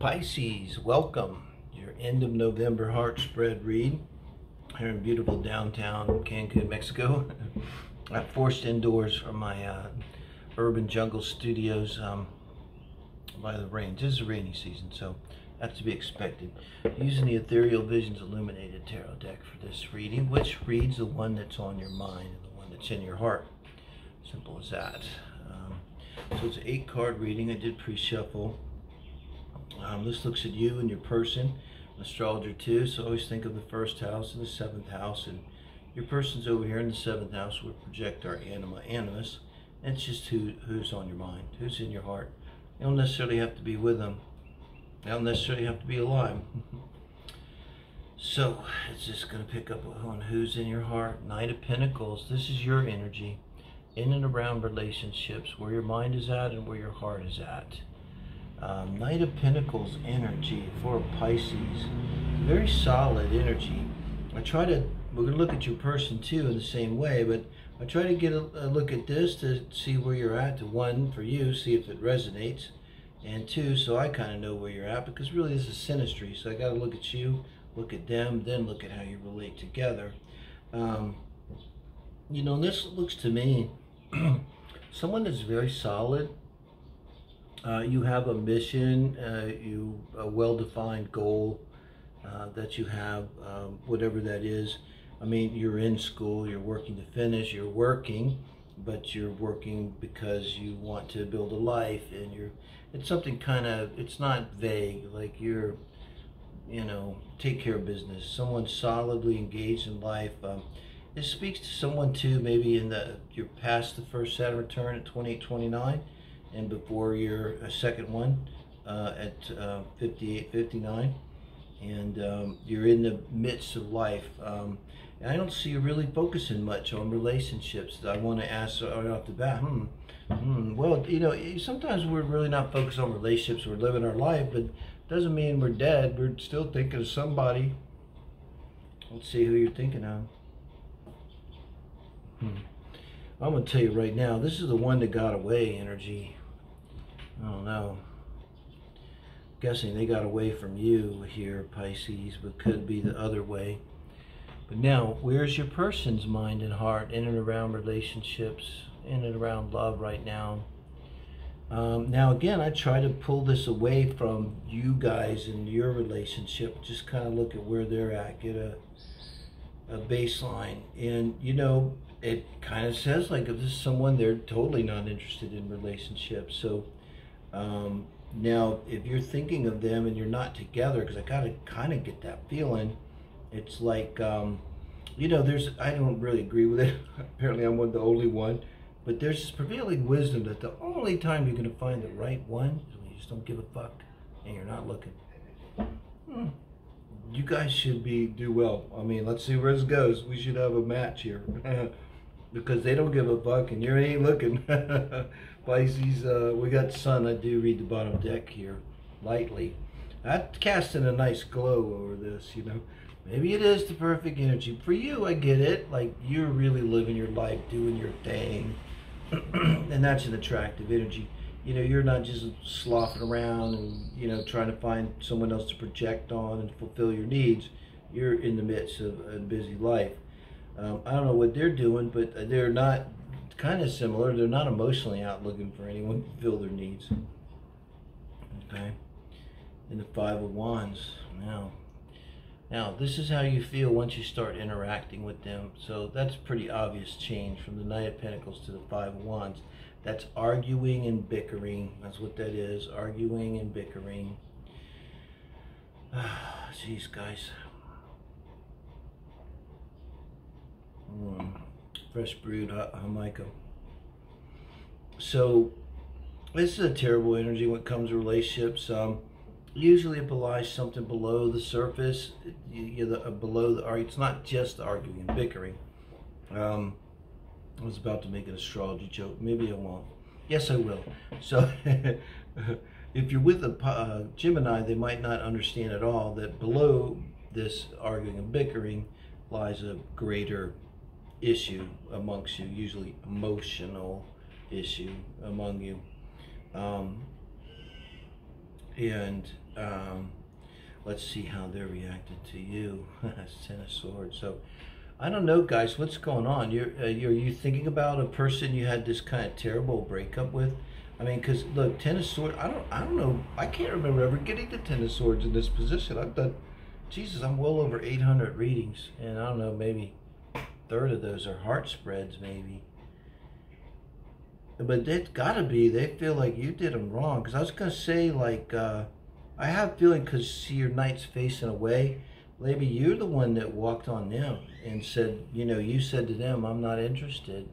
Pisces, welcome. Your end of November heart spread read here in beautiful downtown Cancun, Mexico. I'm forced indoors from my urban jungle studios by the rain. This is the rainy season, so that's to be expected. Using the Ethereal Visions Illuminated Tarot deck for this reading, which reads the one that's on your mind and the one that's in your heart. Simple as that. So it's an 8-card reading. I did pre-shuffle. This looks at you and your person. I'm an astrologer too, so always think of the first house and the seventh house, and your person's over here in the seventh house. We project our animus, and it's just who's on your mind, who's in your heart. You don't necessarily have to be with them. You don't necessarily have to be alive. So it's just going to pick up on who's in your heart. Knight of Pentacles, this is your energy in and around relationships, where your mind is at and where your heart is at. Knight of Pentacles energy for Pisces, very solid energy. We're going to look at your person too in the same way, but I try to get a look at this to see where you're at, to one, for you, see if it resonates, and two, so I kind of know where you're at, because really this is synastry, so I got to look at you, look at them, then look at how you relate together. You know, this looks to me, someone that's very solid. You have a mission, a well-defined goal that you have, whatever that is. I mean, you're in school, you're working to finish, you're working, but you're working because you want to build a life, and it's something kind of, it's not vague, like you're, you know, take care of business. Someone solidly engaged in life. It speaks to someone too, maybe in you're past the first Saturn return at 28-29. And before your second one at 58-59, and you're in the midst of life. And I don't see you really focusing much on relationships. I want to ask right off the bat, well, you know, sometimes we're really not focused on relationships. We're living our life, but it doesn't mean we're dead. We're still thinking of somebody. Let's see who you're thinking of. I'm going to tell you right now, this is the one that got away energy. I don't know. I'm guessing they got away from you here, Pisces, but could be the other way. But now, where's your person's mind and heart in and around relationships, in and around love right now? Now, again, I try to pull this away from you guys and your relationship. Just kind of look at where they're at, get a baseline. And, you know, it kind of says, like, if this is someone, they're totally not interested in relationships. So now if you're thinking of them and you're not together, because I gotta kind of get that feeling, it's like, you know, I don't really agree with it. Apparently I'm the only one, but there's this prevailing wisdom that the only time you're going to find the right one is when you just don't give a fuck and you're not looking. You guys should do well. I mean, let's see where this goes. We should have a match here. Because they don't give a fuck and you ain't looking. Pisces, we got sun. I do read the bottom deck here lightly. I'm casting a nice glow over this, you know. Maybe it is the perfect energy for you. I get it. Like, you're really living your life, doing your thing. And that's an attractive energy. You know, you're not just sloughing around and, you know, trying to find someone else to project on and fulfill your needs. You're in the midst of a busy life. I don't know what they're doing, but they're not, kind of similar. They're not emotionally out looking for anyone to fulfill their needs. Okay. And the Five of Wands. Now, this is how you feel once you start interacting with them. So that's a pretty obvious change from the Knight of Pentacles to the Five of Wands. That's arguing and bickering. That's what that is. Arguing and bickering. Jeez, guys. Fresh brewed Jamaica. So, this is a terrible energy when it comes to relationships. Usually it belies something below the surface. It's not just arguing and bickering. I was about to make an astrology joke. Maybe I won't. Yes, I will. So, if you're with a Gemini, they might not understand at all that below this arguing and bickering lies a greater issue amongst you, usually emotional issue among you. And let's see how they're reacted to you. Ten of Swords. So I don't know, guys, what's going on? You're you thinking about a person you had this kind of terrible breakup with? I mean, because look, Ten of Swords. I don't know. I can't remember ever getting the Ten of Swords in this position. I've done, Jesus, I'm well over 800 readings, and I don't know, maybe a third of those are heart spreads, maybe. But that's got to be, they feel like you did them wrong. Because I was going to say, like, I have a feeling because see your knight's facing away, maybe you're the one that walked on them and said, you know, you said to them, I'm not interested.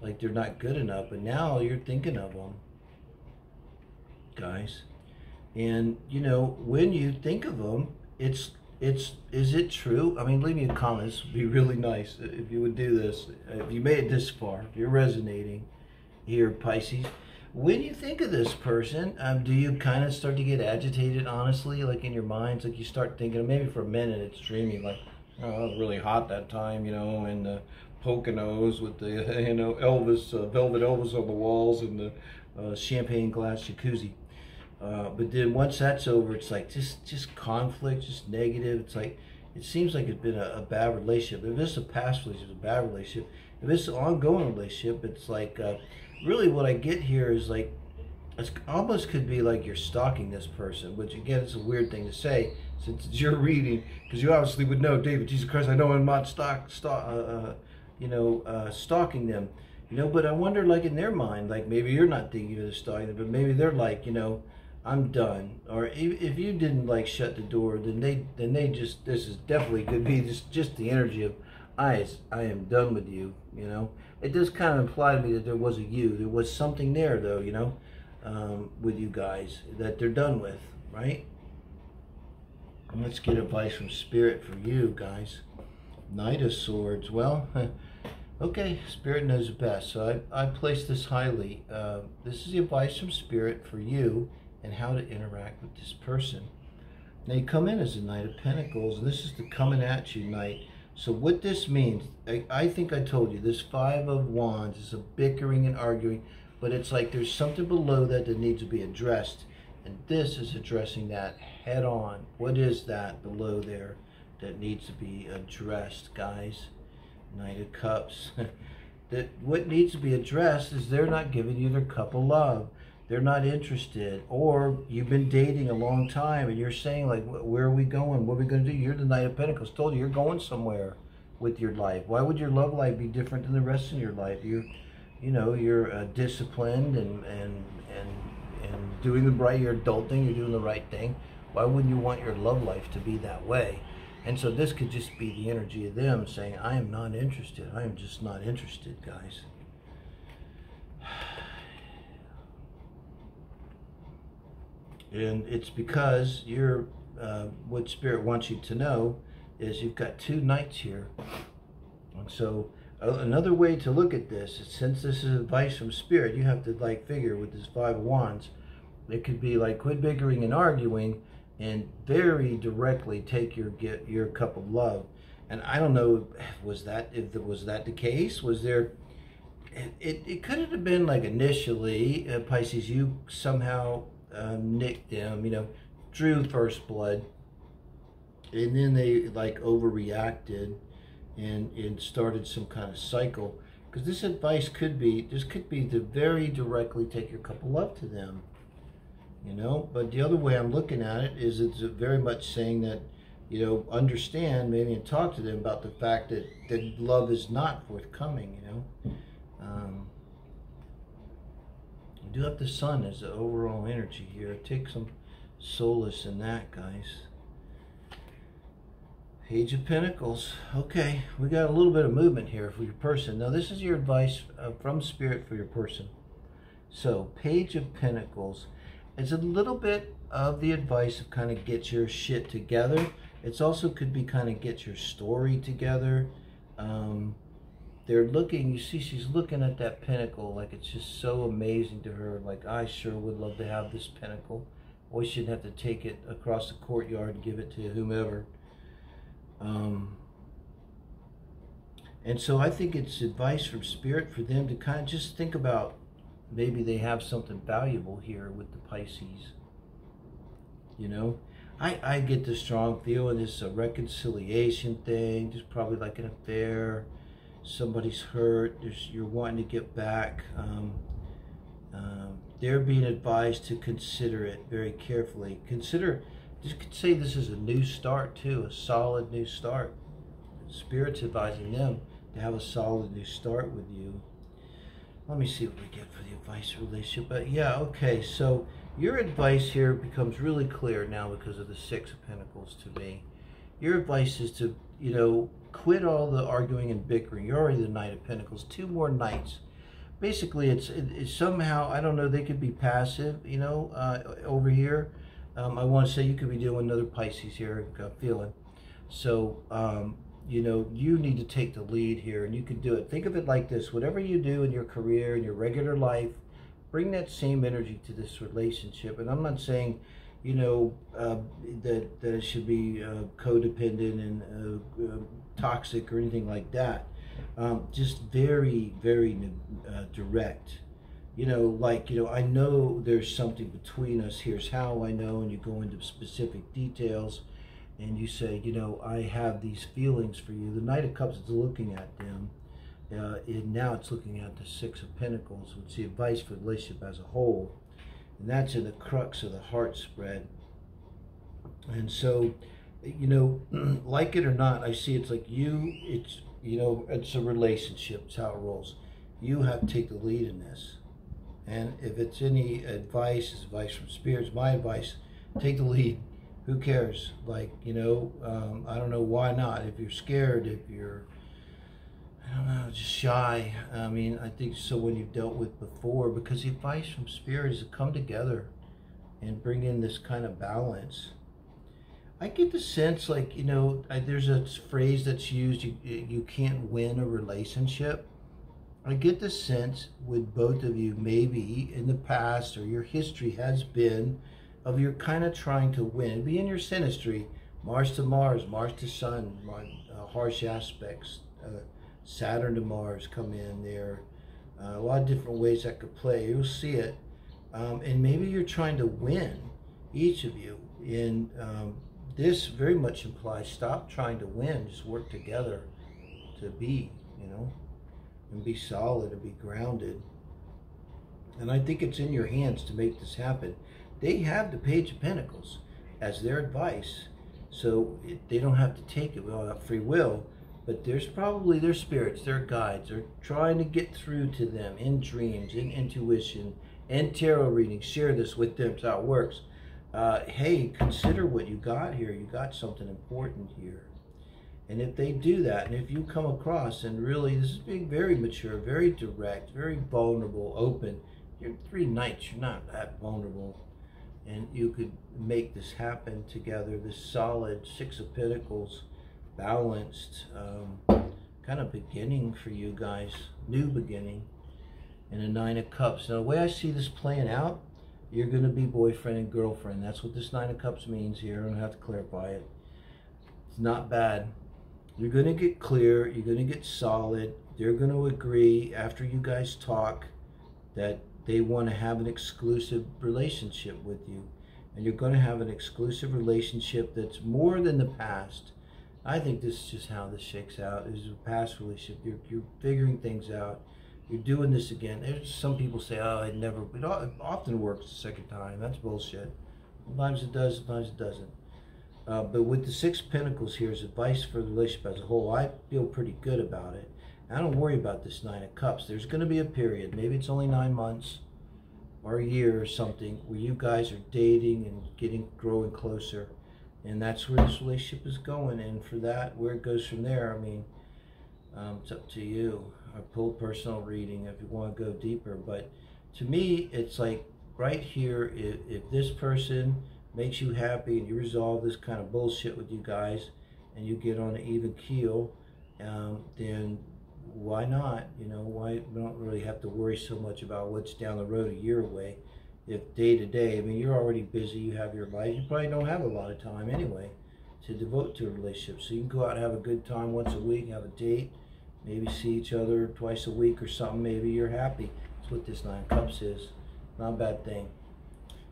Like, they're not good enough. But now you're thinking of them, guys. And, you know, when you think of them, is it true? I mean, leave me a comment. This would be really nice if you would do this. If you made it this far, if you're resonating here, Pisces, when you think of this person, do you kind of start to get agitated, honestly, like in your minds, like you start thinking, maybe for a minute it's dreamy, like, oh, it was really hot that time, you know, and the Poconos with the, you know, Elvis, velvet Elvis on the walls and the champagne glass jacuzzi. But then once that's over, it's like just conflict, just negative. It's like, it seems like it's been a bad relationship. If it's a past relationship, it's a bad relationship. If it's an ongoing relationship, it's like, really what I get here is like, it's almost could be like you're stalking this person, which again, it's a weird thing to say since it's your reading, because you obviously would know, David, Jesus Christ, I know I'm not stalking them, you know, but I wonder like in their mind, like maybe you're not thinking of stalking them, but maybe they're like, you know, I'm done. Or if you didn't like shut the door, then they just, this is definitely could be just the energy of I am done with you, you know. It does kind of imply to me that there was a you. There was something there, though, you know, with you guys that they're done with, right? And let's get advice from Spirit for you guys. Knight of Swords. Well, okay, Spirit knows best. So I place this highly. This is the advice from Spirit for you and how to interact with this person. Now, you come in as a Knight of Pentacles, and this is the coming at you Knight. So what this means, I think I told you, this Five of Wands is a bickering and arguing, but it's like there's something below that needs to be addressed. And this is addressing that head on. What is that below there that needs to be addressed, guys? Knight of Cups. That what needs to be addressed is they're not giving you their cup of love. They're not interested, or you've been dating a long time and you're saying like, where are we going? What are we going to do? You're the Knight of Pentacles. Told you, you're going somewhere with your life. Why would your love life be different than the rest of your life? You know, you're disciplined and doing the right, you're adulting, you're doing the right thing. Why wouldn't you want your love life to be that way? And so this could just be the energy of them saying, I am not interested. I am just not interested, guys. And it's because you're, what Spirit wants you to know is you've got two knights here. And so another way to look at this is, since this is advice from Spirit, you have to like figure with this Five of Wands, it could be like quit bickering and arguing and very directly take your, get your cup of love. And I don't know, was that the case? Was there, it couldn't have been like initially, Pisces, you somehow nicked them, you know, drew first blood, and then they like overreacted and started some kind of cycle, because this advice could be, this could be to very directly take your cup of love to them, you know. But the other way I'm looking at it is it's very much saying that, you know, understand maybe and talk to them about the fact that love is not forthcoming, you know. Do up the sun as the overall energy here. Take some solace in that, guys. Page of Pentacles. Okay, we got a little bit of movement here for your person. Now, this is your advice from Spirit for your person. So, Page of Pentacles is a little bit of the advice of kind of get your shit together. It's also could be kind of get your story together. They're looking, you see, she's looking at that pinnacle like it's just so amazing to her. Like, I sure would love to have this pinnacle. Or she'd have to take it across the courtyard and give it to whomever. And so I think it's advice from Spirit for them to kind of just think about, maybe they have something valuable here with the Pisces. you know. I get this strong feeling this is a reconciliation thing. Just probably like an affair. Somebody's hurt. You're wanting to get back. They're being advised to consider it very carefully. Consider, just could say this is a new start too, a solid new start. Spirit's advising them to have a solid new start with you. Let me see what we get for the advice relationship. But yeah, okay, so your advice here becomes really clear now because of the Six of Pentacles to me. Your advice is to, you know, quit all the arguing and bickering. You're already the Knight of Pentacles. 2 more nights. Basically, it's somehow, I don't know, they could be passive, you know, over here. I want to say you could be doing another Pisces here, feeling. So, you know, you need to take the lead here, and you can do it. Think of it like this. Whatever you do in your career, in your regular life, bring that same energy to this relationship. And I'm not saying, you know, that it should be codependent and toxic or anything like that. Just very, very direct. You know, like, you know, I know there's something between us. Here's how I know. And you go into specific details. And you say, you know, I have these feelings for you. The Knight of Cups is looking at them. And now it's looking at the Six of Pentacles, which is the advice for the relationship as a whole. And that's in the crux of the heart spread. And so, you know, like it or not, I see it's like you, you know, it's a relationship. It's how it rolls. You have to take the lead in this. And if it's any advice, it's advice from spirits. My advice, take the lead. Who cares? Like, you know, I don't know, why not? If you're scared, if you're, I don't know, just shy. I mean, I think someone you've dealt with before, because the advice from spirit is to come together and bring in this kind of balance. I get the sense, like, you know, there's a phrase that's used, you can't win a relationship. I get the sense with both of you, maybe in the past or your history has been, of you're kind of trying to win. It'd be in your synastry, Mars to Mars, Mars to Sun, harsh aspects, Saturn to Mars come in there. A lot of different ways that could play. You'll see it. And maybe you're trying to win, each of you. And this very much implies stop trying to win. Just work together to be, you know, and be solid and be grounded. And I think it's in your hands to make this happen. They have the Page of Pentacles as their advice, so they don't have to take it. We all have free will, but there's probably their spirits, their guides. They're trying to get through to them in dreams, in intuition, and tarot readings. Share this with them. It's how it works. Hey, consider what you got here. You got something important here. And if they do that, and if you come across, and really, this is being very mature, very direct, very vulnerable, open. You're 3 nights. You're not that vulnerable. And you could make this happen together, this solid Six of Pentacles, balanced, kind of beginning for you guys, new beginning, and a Nine of Cups. Now, the way I see this playing out, you're going to be boyfriend and girlfriend. That's what this Nine of Cups means here. I don't have to clarify it. It's not bad. You're going to get clear. You're going to get solid. They're going to agree after you guys talk that they want to have an exclusive relationship with you. And you're going to have an exclusive relationship that's more than the past. I think this is just how this shakes out. This is a past relationship. You're figuring things out. You're doing this again. There's some people say, oh, I never... It often works the second time. That's bullshit. Sometimes it does, sometimes it doesn't. But with the Six Pentacles here as advice for the relationship as a whole, I feel pretty good about it. I don't worry about this Nine of Cups. There's going to be a period, maybe it's only 9 months or a year or something, where you guys are dating and growing closer. And that's where this relationship is going. And for that, where it goes from there, I mean, it's up to you. I pulled personal reading if you want to go deeper. But to me, it's like right here, if this person makes you happy and you resolve this kind of bullshit with you guys and you get on an even keel, then... why not? You know, why we don't really have to worry so much about what's down the road a year away. If day to day, I mean, you're already busy, you have your life, you probably don't have a lot of time anyway to devote to a relationship. So you can go out and have a good time once a week, have a date, maybe see each other twice a week or something. Maybe you're happy. That's what this Nine of Cups is. Not a bad thing.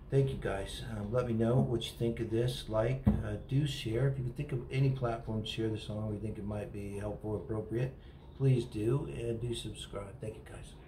Thank you guys. Let me know what you think of this. Like, do share. If you can think of any platform to share this on, or you think it might be helpful or appropriate, please do, and do subscribe. Thank you guys.